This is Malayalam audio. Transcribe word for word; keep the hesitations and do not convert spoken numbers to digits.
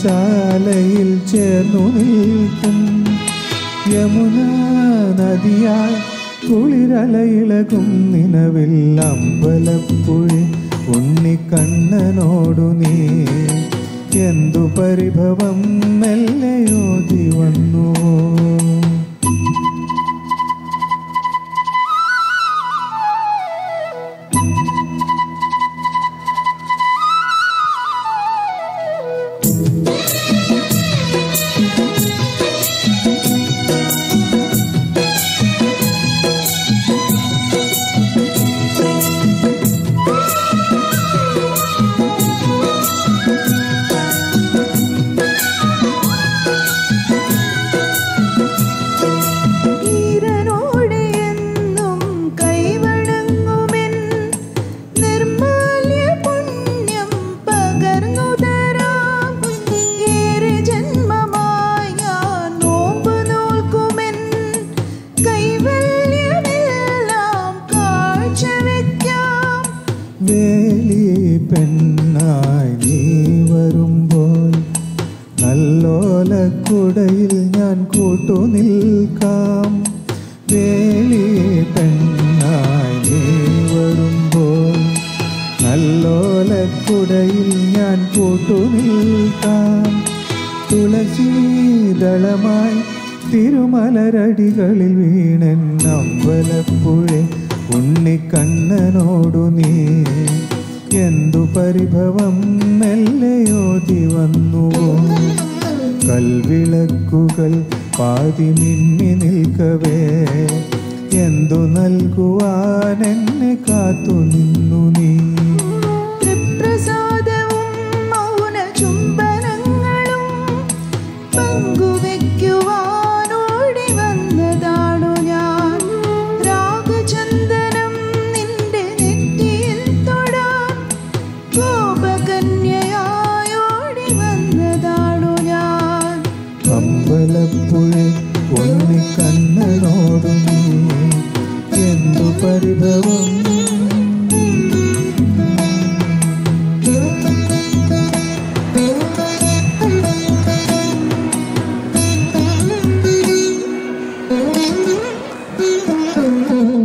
പാഠശാലയിൽ ചേർന്നു നിൽക്കും യമുന നദിയാൽ കുളിരലയിളകും നിനവിൽ അമ്പലപ്പുഴ ഉണ്ണിക്കണ്ണനോടു നീ എന്തു പരിഭവം മെല്ലയോതി വന്നു. Mm-hmm.